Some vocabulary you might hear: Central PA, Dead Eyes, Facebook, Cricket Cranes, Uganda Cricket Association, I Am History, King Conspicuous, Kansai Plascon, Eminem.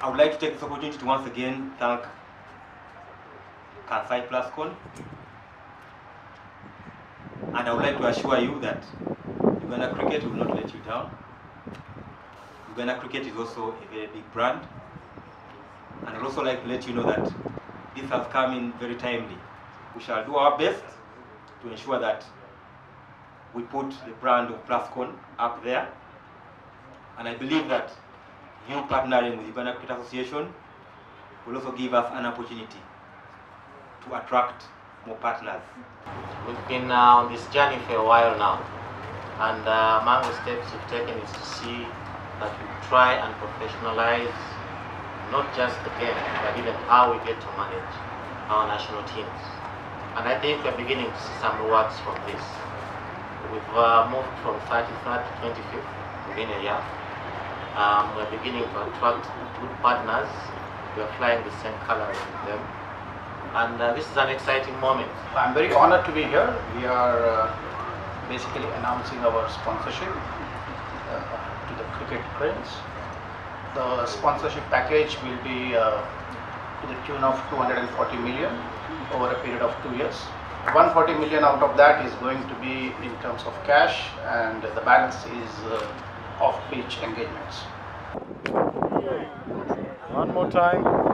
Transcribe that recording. I would like to take this opportunity to once again thank Kansai Plascon, and I would like to assure you that Uganda Cricket will not let you down. Uganda Cricket is also a very big brand, and I would also like to let you know that this has come in very timely. We shall do our best to ensure that we put the brand of Plascon up there, and I believe that you partnering with the Uganda Cricket Association will also give us an opportunity to attract more partners. We've been on this journey for a while now, and among the steps we've taken is to see that we try and professionalize not just the game, but even how we get to manage our national teams. And I think we're beginning to see some rewards from this. We've moved from 33rd to 25th within a year. We're beginning to attract good partners. We're flying the same colors with them. And this is an exciting moment. I'm very honored to be here. We are basically announcing our sponsorship to the Cricket Cranes. The sponsorship package will be to the tune of 240 million over a period of 2 years. 140 million out of that is going to be in terms of cash, and the balance is off-pitch engagements. One more time.